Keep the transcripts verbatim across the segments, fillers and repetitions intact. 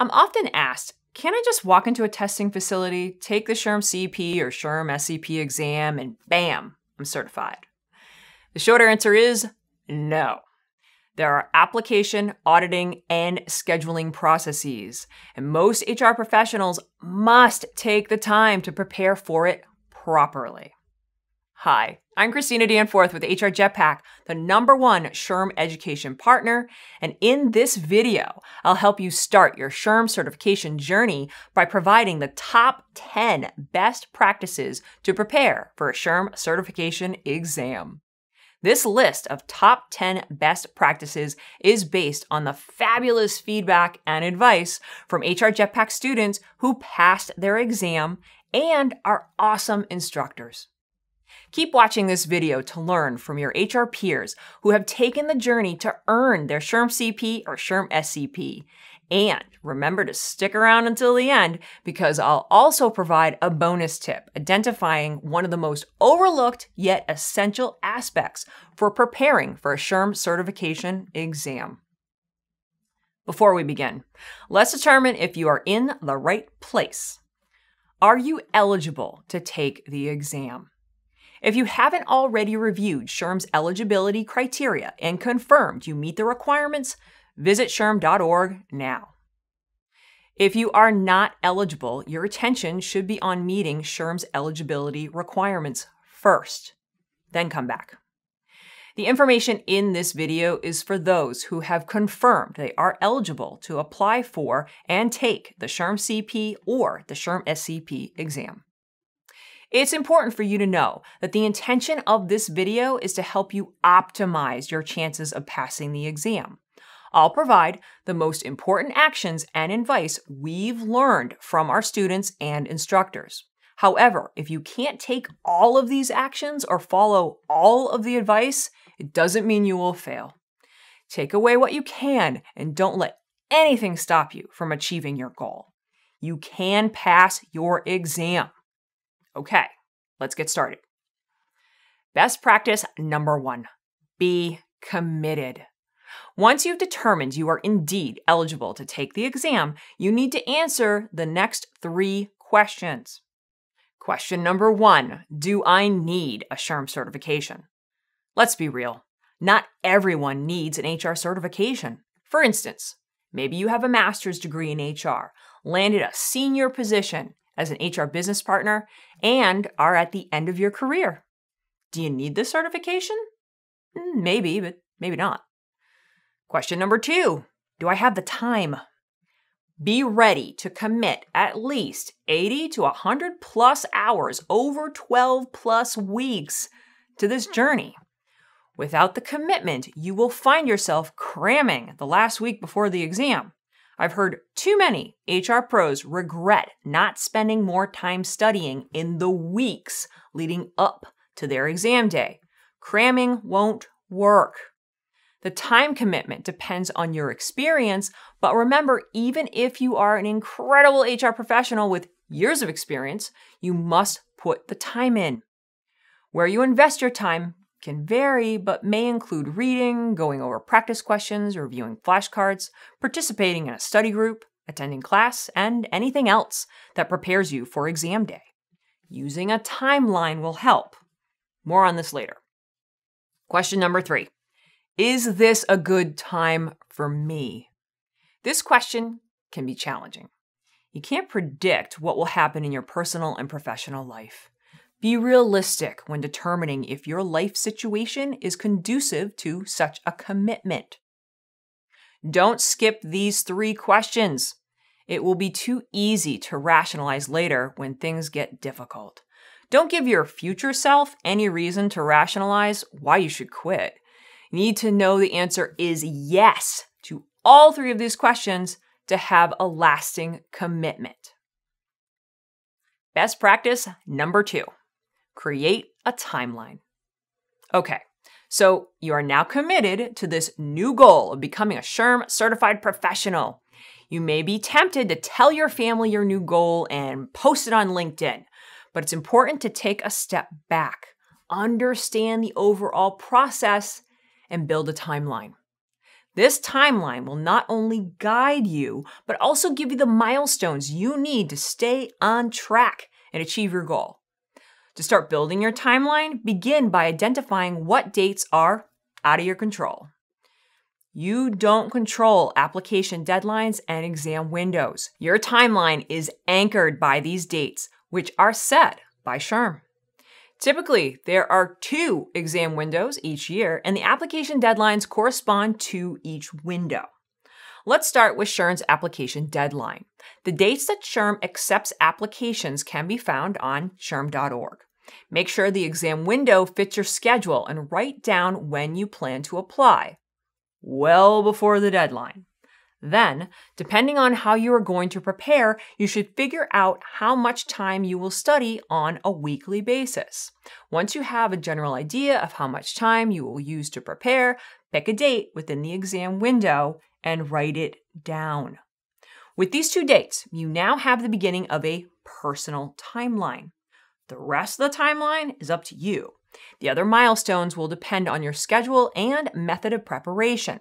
I'm often asked, can I just walk into a testing facility, take the S H R M C P or S H R M S C P exam, and bam, I'm certified? The short answer is no. There are application, auditing, and scheduling processes, and most H R professionals must take the time to prepare for it properly. Hi, I'm Christina Danforth with H R Jetpack, the number one S H R M education partner, and in this video, I'll help you start your S H R M certification journey by providing the top ten best practices to prepare for a S H R M certification exam. This list of top ten best practices is based on the fabulous feedback and advice from H R Jetpack students who passed their exam and are awesome instructors. Keep watching this video to learn from your H R peers who have taken the journey to earn their S H R M C P or S H R M S C P. And remember to stick around until the end because I'll also provide a bonus tip identifying one of the most overlooked yet essential aspects for preparing for a S H R M certification exam. Before we begin, let's determine if you are in the right place. Are you eligible to take the exam? If you haven't already reviewed S H R M's eligibility criteria and confirmed you meet the requirements, visit S H R M dot org now. If you are not eligible, your attention should be on meeting S H R M's eligibility requirements first, then come back. The information in this video is for those who have confirmed they are eligible to apply for and take the S H R M C P or the S H R M S C P exam. It's important for you to know that the intention of this video is to help you optimize your chances of passing the exam. I'll provide the most important actions and advice we've learned from our students and instructors. However, if you can't take all of these actions or follow all of the advice, it doesn't mean you will fail. Take away what you can and don't let anything stop you from achieving your goal. You can pass your exam. Okay, let's get started. Best practice number one, be committed. Once you've determined you are indeed eligible to take the exam, you need to answer the next three questions. Question number one, do I need a S H R M certification? Let's be real, not everyone needs an H R certification. For instance, maybe you have a master's degree in H R, landed a senior position as an H R business partner, and are at the end of your career. Do you need this certification? Maybe, but maybe not. Question number two, do I have the time? Be ready to commit at least eighty to one hundred plus hours over twelve plus weeks to this journey. Without the commitment, you will find yourself cramming the last week before the exam. I've heard too many H R pros regret not spending more time studying in the weeks leading up to their exam day. Cramming won't work. The time commitment depends on your experience, but remember, even if you are an incredible H R professional with years of experience, you must put the time in. Where you invest your time can vary, but may include reading, going over practice questions, reviewing flashcards, participating in a study group, attending class, and anything else that prepares you for exam day. Using a timeline will help. More on this later. Question number three, is this a good time for me? This question can be challenging. You can't predict what will happen in your personal and professional life. Be realistic when determining if your life situation is conducive to such a commitment. Don't skip these three questions. It will be too easy to rationalize later when things get difficult. Don't give your future self any reason to rationalize why you should quit. You need to know the answer is yes to all three of these questions to have a lasting commitment. Best practice number two. Create a timeline. Okay, so you are now committed to this new goal of becoming a S H R M certified professional. You may be tempted to tell your family your new goal and post it on LinkedIn, but it's important to take a step back, understand the overall process, and build a timeline. This timeline will not only guide you, but also give you the milestones you need to stay on track and achieve your goal. To start building your timeline, begin by identifying what dates are out of your control. You don't control application deadlines and exam windows. Your timeline is anchored by these dates, which are set by S H R M. Typically, there are two exam windows each year, and the application deadlines correspond to each window. Let's start with S H R M's application deadline. The dates that S H R M accepts applications can be found on S H R M dot org. Make sure the exam window fits your schedule and write down when you plan to apply, well before the deadline. Then, depending on how you are going to prepare, you should figure out how much time you will study on a weekly basis. Once you have a general idea of how much time you will use to prepare, pick a date within the exam window and write it down. With these two dates, you now have the beginning of a personal timeline. The rest of the timeline is up to you. The other milestones will depend on your schedule and method of preparation.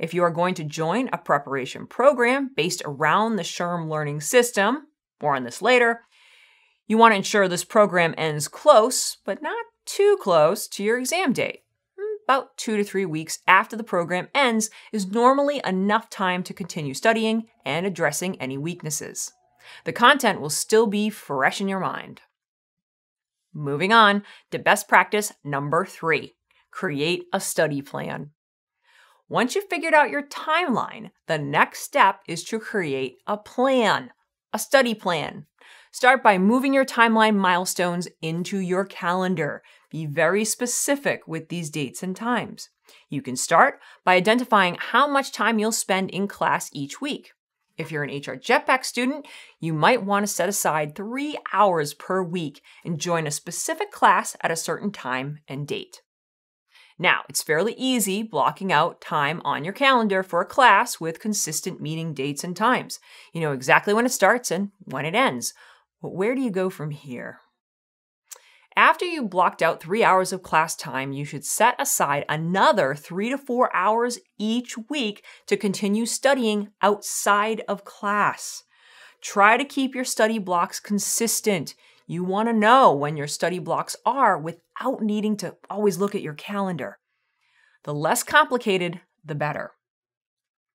If you are going to join a preparation program based around the S H R M learning system, more on this later, you want to ensure this program ends close, but not too close to your exam date. About two to three weeks after the program ends is normally enough time to continue studying and addressing any weaknesses. The content will still be fresh in your mind. Moving on to best practice number three, create a study plan. Once you've figured out your timeline, the next step is to create a plan, a study plan. Start by moving your timeline milestones into your calendar. Be very specific with these dates and times. You can start by identifying how much time you'll spend in class each week. If you're an H R Jetpack student, you might want to set aside three hours per week and join a specific class at a certain time and date. Now, it's fairly easy blocking out time on your calendar for a class with consistent meeting dates and times. You know exactly when it starts and when it ends. But where do you go from here? After you blocked out three hours of class time, you should set aside another three to four hours each week to continue studying outside of class. Try to keep your study blocks consistent. You want to know when your study blocks are without needing to always look at your calendar. The less complicated, the better.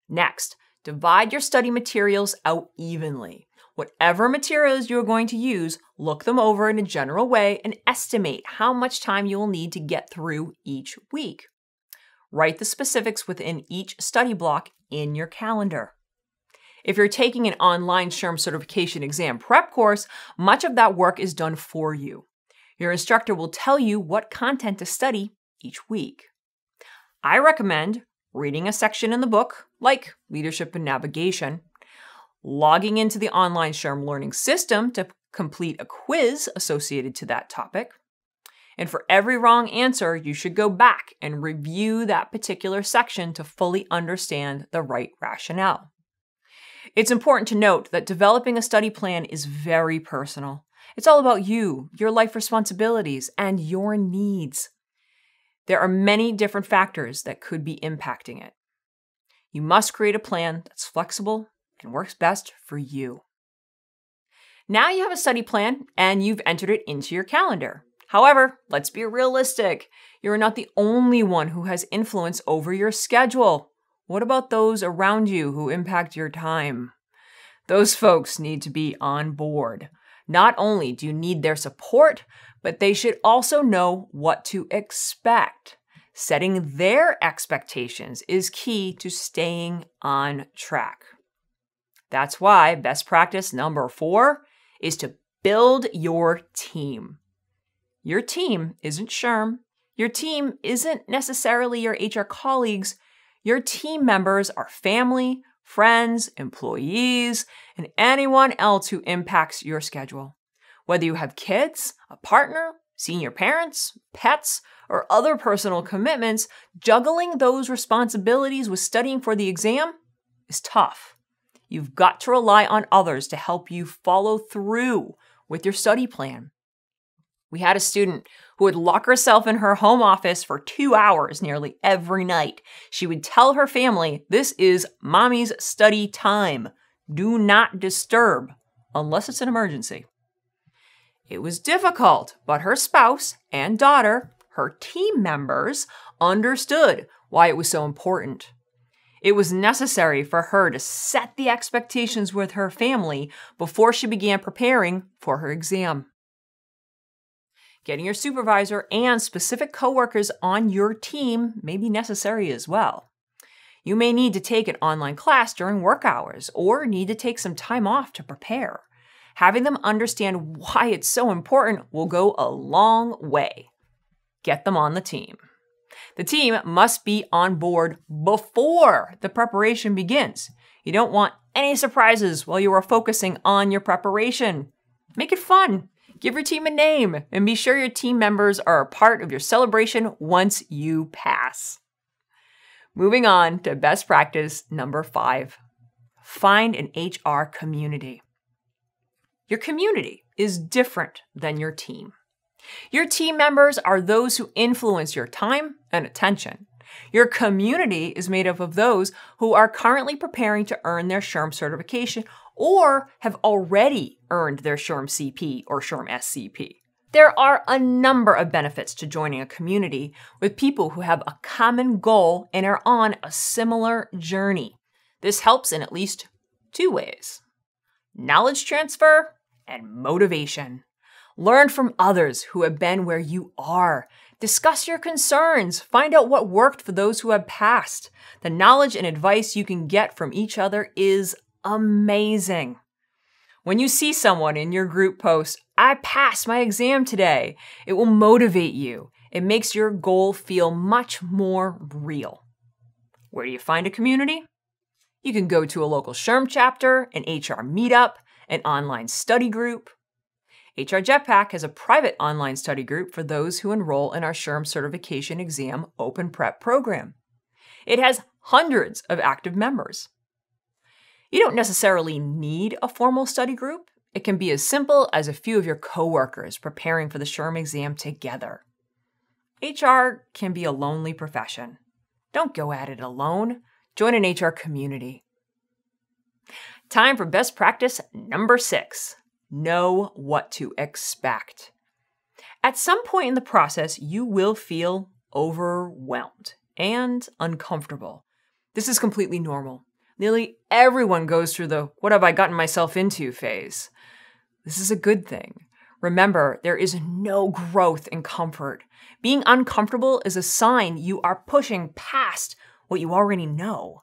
Next, divide your study materials out evenly. Whatever materials you are going to use, look them over in a general way and estimate how much time you will need to get through each week. Write the specifics within each study block in your calendar. If you're taking an online S H R M certification exam prep course, much of that work is done for you. Your instructor will tell you what content to study each week. I recommend reading a section in the book, like Leadership and Navigation, logging into the online S H R M learning system to complete a quiz associated to that topic, and for every wrong answer, you should go back and review that particular section to fully understand the right rationale. It's important to note that developing a study plan is very personal. It's all about you, your life responsibilities, and your needs. There are many different factors that could be impacting it. You must create a plan that's flexible and works best for you. Now you have a study plan and you've entered it into your calendar. However, let's be realistic. You're not the only one who has influence over your schedule. What about those around you who impact your time? Those folks need to be on board. Not only do you need their support, but they should also know what to expect. Setting their expectations is key to staying on track. That's why best practice number four is to build your team. Your team isn't S H R M. Your team isn't necessarily your H R colleagues. Your team members are family, friends, employees, and anyone else who impacts your schedule. Whether you have kids, a partner, senior parents, pets, or other personal commitments, juggling those responsibilities with studying for the exam is tough. You've got to rely on others to help you follow through with your study plan. We had a student who would lock herself in her home office for two hours nearly every night. She would tell her family, this is mommy's study time. Do not disturb unless it's an emergency. It was difficult, but her spouse and daughter, her team members, understood why it was so important. It was necessary for her to set the expectations with her family before she began preparing for her exam. Getting your supervisor and specific coworkers on your team may be necessary as well. You may need to take an online class during work hours or need to take some time off to prepare. Having them understand why it's so important will go a long way. Get them on the team. The team must be on board before the preparation begins. You don't want any surprises while you are focusing on your preparation. Make it fun. Give your team a name and be sure your team members are a part of your celebration once you pass. Moving on to best practice number five. Find an H R community. Your community is different than your team. Your team members are those who influence your time and attention. Your community is made up of those who are currently preparing to earn their S H R M certification or have already earned their S H R M C P or S H R M S C P. There are a number of benefits to joining a community with people who have a common goal and are on a similar journey. This helps in at least two ways: knowledge transfer and motivation. Learn from others who have been where you are. Discuss your concerns. Find out what worked for those who have passed. The knowledge and advice you can get from each other is amazing. When you see someone in your group post, "I passed my exam today," it will motivate you. It makes your goal feel much more real. Where do you find a community? You can go to a local S H R M chapter, an H R meetup, an online study group. H R Jetpack has a private online study group for those who enroll in our S H R M Certification Exam Open Prep program. It has hundreds of active members. You don't necessarily need a formal study group. It can be as simple as a few of your coworkers preparing for the S H R M exam together. H R can be a lonely profession. Don't go at it alone. Join an H R community. Time for best practice number six. Know what to expect. At some point in the process, you will feel overwhelmed and uncomfortable. This is completely normal. Nearly everyone goes through the "what have I gotten myself into" phase. This is a good thing. Remember, there is no growth in comfort. Being uncomfortable is a sign you are pushing past what you already know.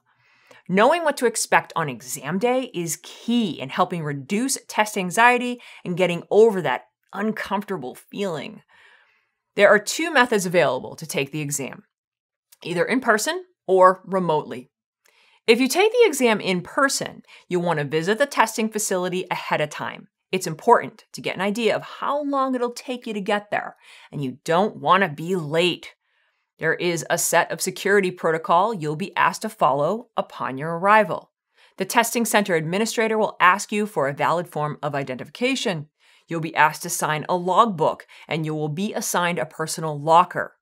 Knowing what to expect on exam day is key in helping reduce test anxiety and getting over that uncomfortable feeling. There are two methods available to take the exam, either in person or remotely. If you take the exam in person, you'll want to visit the testing facility ahead of time. It's important to get an idea of how long it'll take you to get there, and you don't want to be late. There is a set of security protocol you'll be asked to follow upon your arrival. The testing center administrator will ask you for a valid form of identification. You'll be asked to sign a logbook, and you will be assigned a personal locker.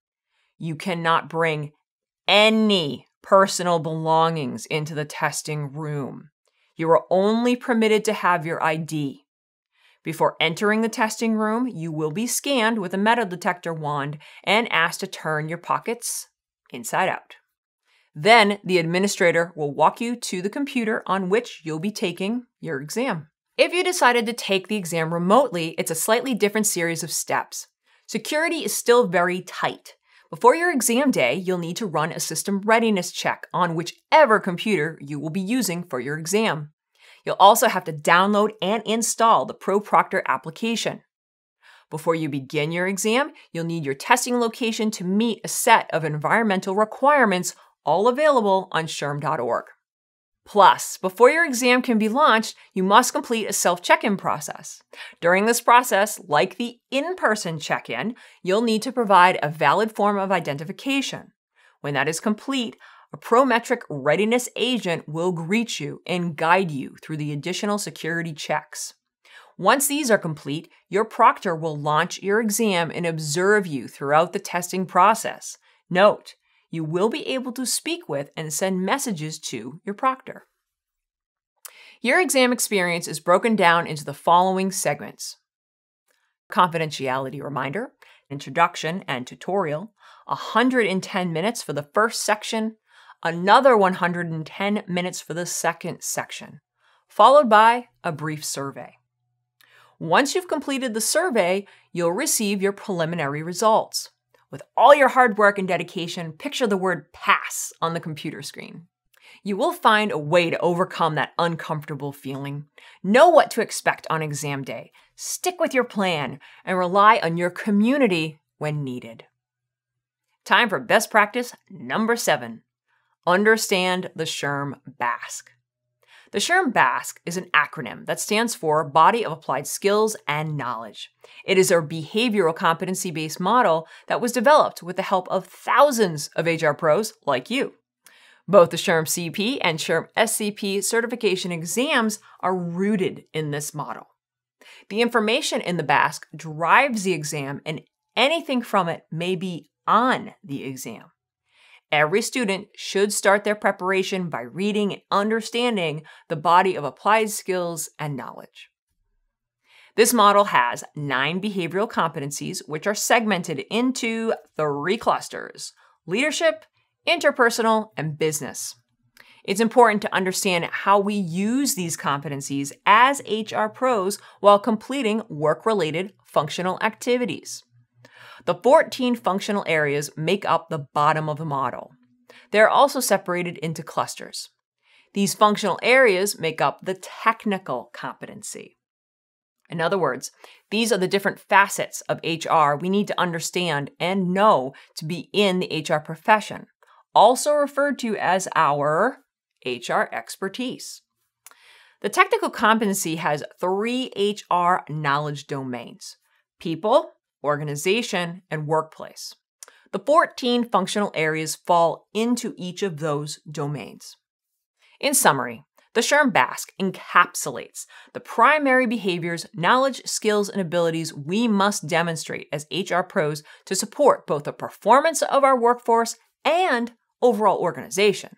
You cannot bring any personal belongings into the testing room. You are only permitted to have your I D. Before entering the testing room, you will be scanned with a metal detector wand and asked to turn your pockets inside out. Then the administrator will walk you to the computer on which you'll be taking your exam. If you decided to take the exam remotely, it's a slightly different series of steps. Security is still very tight. Before your exam day, you'll need to run a system readiness check on whichever computer you will be using for your exam. You'll also have to download and install the ProProctor application. Before you begin your exam, you'll need your testing location to meet a set of environmental requirements, all available on S H R M dot org. Plus, before your exam can be launched, you must complete a self-check-in process. During this process, like the in-person check-in, you'll need to provide a valid form of identification. When that is complete, a Prometric readiness agent will greet you and guide you through the additional security checks. Once these are complete, your proctor will launch your exam and observe you throughout the testing process. Note, you will be able to speak with and send messages to your proctor. Your exam experience is broken down into the following segments: confidentiality reminder, introduction and tutorial, one hundred ten minutes for the first section, another one hundred ten minutes for the second section, followed by a brief survey. Once you've completed the survey, you'll receive your preliminary results. With all your hard work and dedication, picture the word pass on the computer screen. You will find a way to overcome that uncomfortable feeling. Know what to expect on exam day, stick with your plan, and rely on your community when needed. Time for best practice number seven. Understand the S H R M BASK. The S H R M BASK is an acronym that stands for Body of Applied Skills and Knowledge. It is a behavioral competency-based model that was developed with the help of thousands of H R pros like you. Both the S H R M C P and S H R M S C P certification exams are rooted in this model. The information in the BASK drives the exam, and anything from it may be on the exam. Every student should start their preparation by reading and understanding the body of applied skills and knowledge. This model has nine behavioral competencies, which are segmented into three clusters: leadership, interpersonal, and business. It's important to understand how we use these competencies as H R pros while completing work-related functional activities. The fourteen functional areas make up the bottom of the model. They're also separated into clusters. These functional areas make up the technical competency. In other words, these are the different facets of H R we need to understand and know to be in the H R profession, also referred to as our H R expertise. The technical competency has three H R knowledge domains: people, organization, and workplace. The fourteen functional areas fall into each of those domains. In summary, the S H R M BASK encapsulates the primary behaviors, knowledge, skills, and abilities we must demonstrate as H R pros to support both the performance of our workforce and overall organization.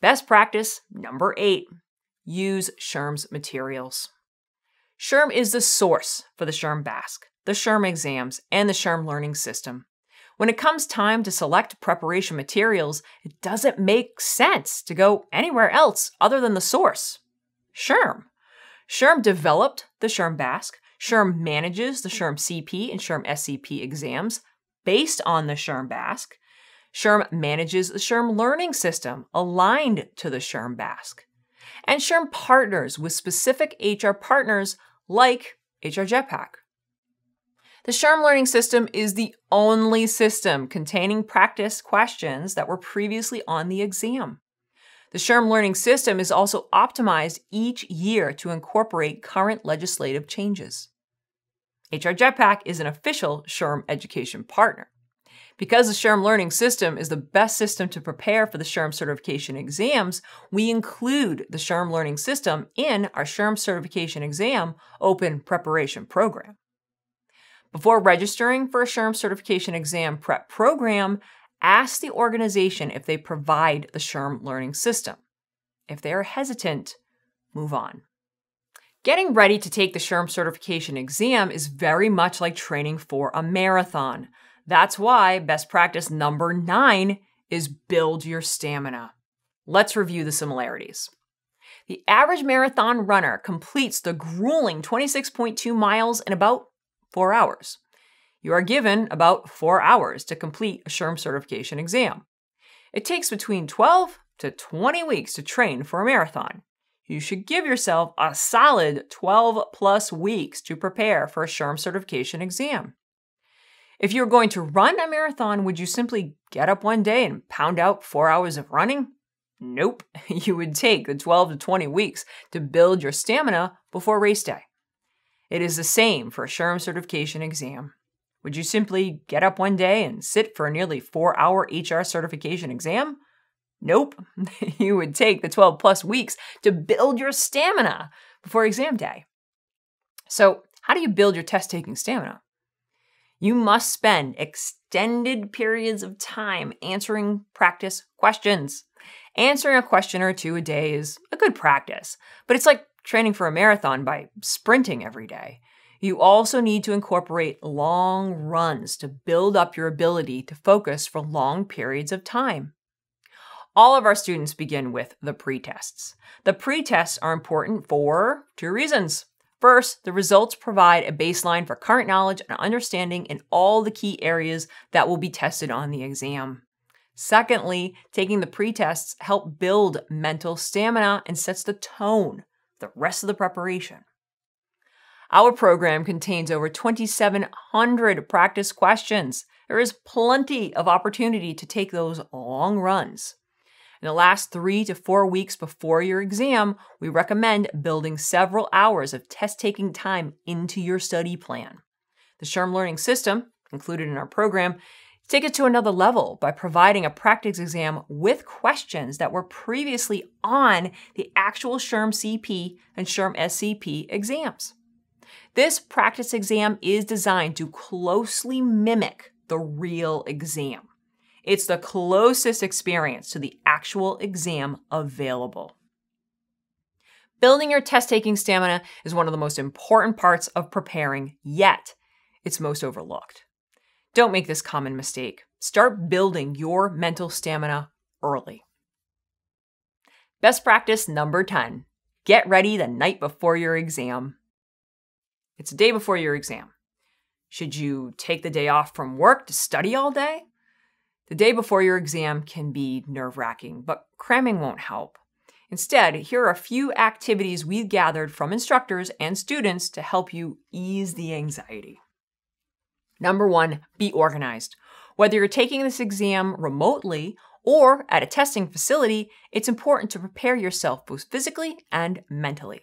Best practice number eight, use S H R M's materials. S H R M is the source for the S H R M BASK, the S H R M exams, and the S H R M learning system. When it comes time to select preparation materials, it doesn't make sense to go anywhere else other than the source, S H R M. S H R M developed the S H R M BASK, S H R M manages the S H R M C P and S H R M S C P exams based on the S H R M BASK, S H R M manages the S H R M learning system aligned to the S H R M BASK, and S H R M partners with specific H R partners like H R Jetpack. The S H R M learning system is the only system containing practice questions that were previously on the exam. The S H R M learning system is also optimized each year to incorporate current legislative changes. H R Jetpack is an official S H R M education partner. Because the S H R M learning system is the best system to prepare for the S H R M certification exams, we include the S H R M learning system in our S H R M certification exam open preparation program. Before registering for a S H R M certification exam prep program, ask the organization if they provide the S H R M learning system. If they are hesitant, move on. Getting ready to take the S H R M certification exam is very much like training for a marathon. That's why best practice number nine is build your stamina. Let's review the similarities. The average marathon runner completes the grueling twenty-six point two miles in about four hours. You are given about four hours to complete a S H R M certification exam. It takes between twelve to twenty weeks to train for a marathon. You should give yourself a solid twelve plus weeks to prepare for a S H R M certification exam. If you were going to run a marathon, would you simply get up one day and pound out four hours of running? Nope. You would take the twelve to twenty weeks to build your stamina before race day. It is the same for a S H R M certification exam. Would you simply get up one day and sit for a nearly four-hour H R certification exam? Nope. You would take the twelve plus weeks to build your stamina before exam day. So how do you build your test-taking stamina? You must spend extended periods of time answering practice questions. Answering a question or two a day is a good practice, but it's like training for a marathon by sprinting every day. You also need to incorporate long runs to build up your ability to focus for long periods of time. All of our students begin with the pretests. The pretests are important for two reasons. First, the results provide a baseline for current knowledge and understanding in all the key areas that will be tested on the exam. Secondly, taking the pretests help build mental stamina and sets the tone for the rest of the preparation. Our program contains over twenty-seven hundred practice questions. There is plenty of opportunity to take those long runs. In the last three to four weeks before your exam, we recommend building several hours of test-taking time into your study plan. The S H R M learning system, included in our program, takes it to another level by providing a practice exam with questions that were previously on the actual S H R M C P and S H R M S C P exams. This practice exam is designed to closely mimic the real exam. It's the closest experience to the actual exam available. Building your test-taking stamina is one of the most important parts of preparing, yet it's most overlooked. Don't make this common mistake. Start building your mental stamina early. Best practice number ten, get ready the night before your exam. It's the day before your exam. Should you take the day off from work to study all day? The day before your exam can be nerve-wracking, but cramming won't help. Instead, here are a few activities we've gathered from instructors and students to help you ease the anxiety. Number one, be organized. Whether you're taking this exam remotely or at a testing facility, it's important to prepare yourself both physically and mentally.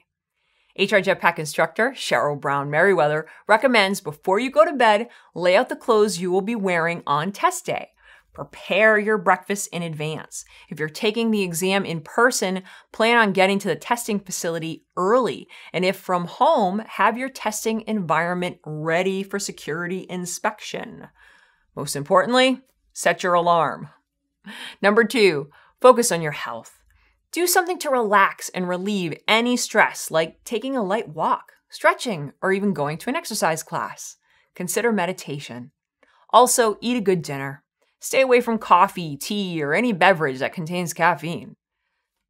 H R Jetpack instructor Cheryl Brown Merriweather recommends before you go to bed, lay out the clothes you will be wearing on test day. Prepare your breakfast in advance. If you're taking the exam in person, plan on getting to the testing facility early. And if from home, have your testing environment ready for security inspection. Most importantly, set your alarm. Number two, focus on your health. Do something to relax and relieve any stress, like taking a light walk, stretching, or even going to an exercise class. Consider meditation. Also, eat a good dinner. Stay away from coffee, tea, or any beverage that contains caffeine.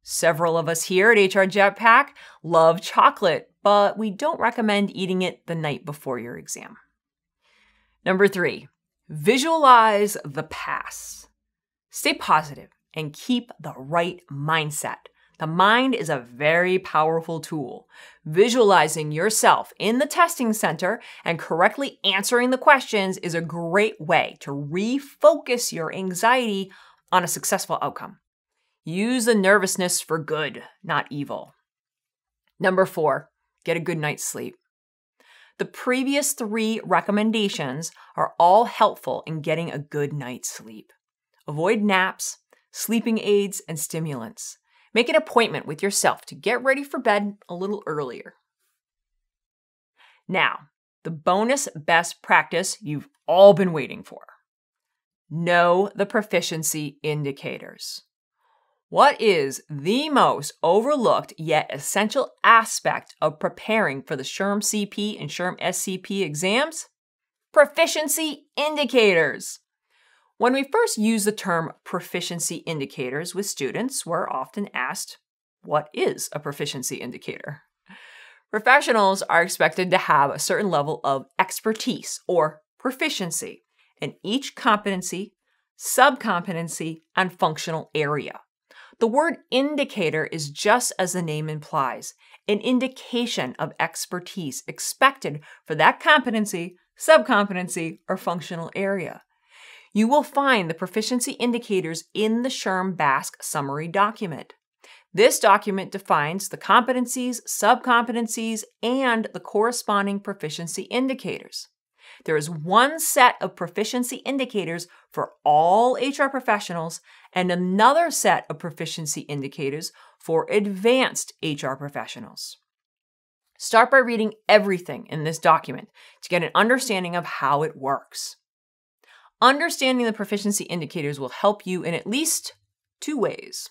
Several of us here at H R Jetpack love chocolate, but we don't recommend eating it the night before your exam. Number three, visualize the pass. Stay positive and keep the right mindset. The mind is a very powerful tool. Visualizing yourself in the testing center and correctly answering the questions is a great way to refocus your anxiety on a successful outcome. Use the nervousness for good, not evil. Number four, get a good night's sleep. The previous three recommendations are all helpful in getting a good night's sleep. Avoid naps, sleeping aids, and stimulants. Make an appointment with yourself to get ready for bed a little earlier. Now, the bonus best practice you've all been waiting for. Know the proficiency indicators. What is the most overlooked yet essential aspect of preparing for the S H R M C P and S H R M S C P exams? Proficiency indicators. When we first use the term proficiency indicators with students, we're often asked, what is a proficiency indicator? Professionals are expected to have a certain level of expertise or proficiency in each competency, subcompetency, and functional area. The word indicator is just as the name implies, an indication of expertise expected for that competency, subcompetency, or functional area. You will find the proficiency indicators in the S H R M BASK summary document. This document defines the competencies, subcompetencies, and the corresponding proficiency indicators. There is one set of proficiency indicators for all H R professionals and another set of proficiency indicators for advanced H R professionals. Start by reading everything in this document to get an understanding of how it works. Understanding the proficiency indicators will help you in at least two ways.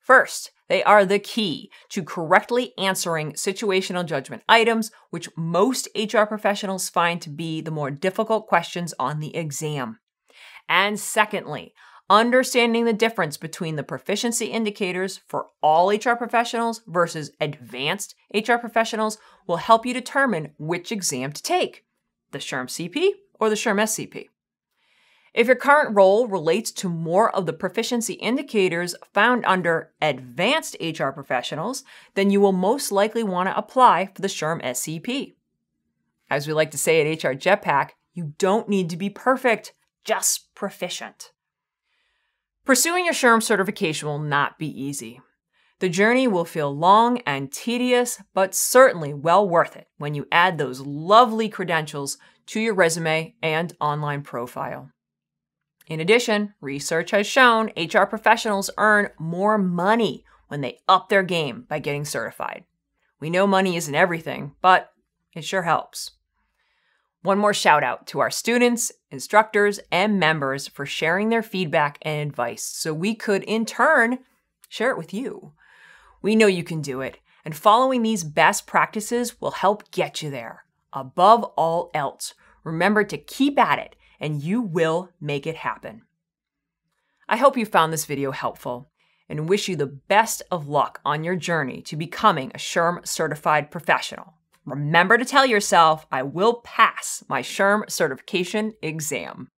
First, they are the key to correctly answering situational judgment items, which most H R professionals find to be the more difficult questions on the exam. And secondly, understanding the difference between the proficiency indicators for all H R professionals versus advanced H R professionals will help you determine which exam to take, the S H R M C P or the S H R M S C P. If your current role relates to more of the proficiency indicators found under advanced H R professionals, then you will most likely want to apply for the S H R M S C P. As we like to say at H R Jetpack, you don't need to be perfect, just proficient. Pursuing your S H R M certification will not be easy. The journey will feel long and tedious, but certainly well worth it when you add those lovely credentials to your resume and online profile. In addition, research has shown H R professionals earn more money when they up their game by getting certified. We know money isn't everything, but it sure helps. One more shout out to our students, instructors, and members for sharing their feedback and advice so we could, in turn, share it with you. We know you can do it, and following these best practices will help get you there. Above all else, remember to keep at it, and you will make it happen. I hope you found this video helpful and wish you the best of luck on your journey to becoming a S H R M certified professional. Remember to tell yourself, I will pass my S H R M certification exam.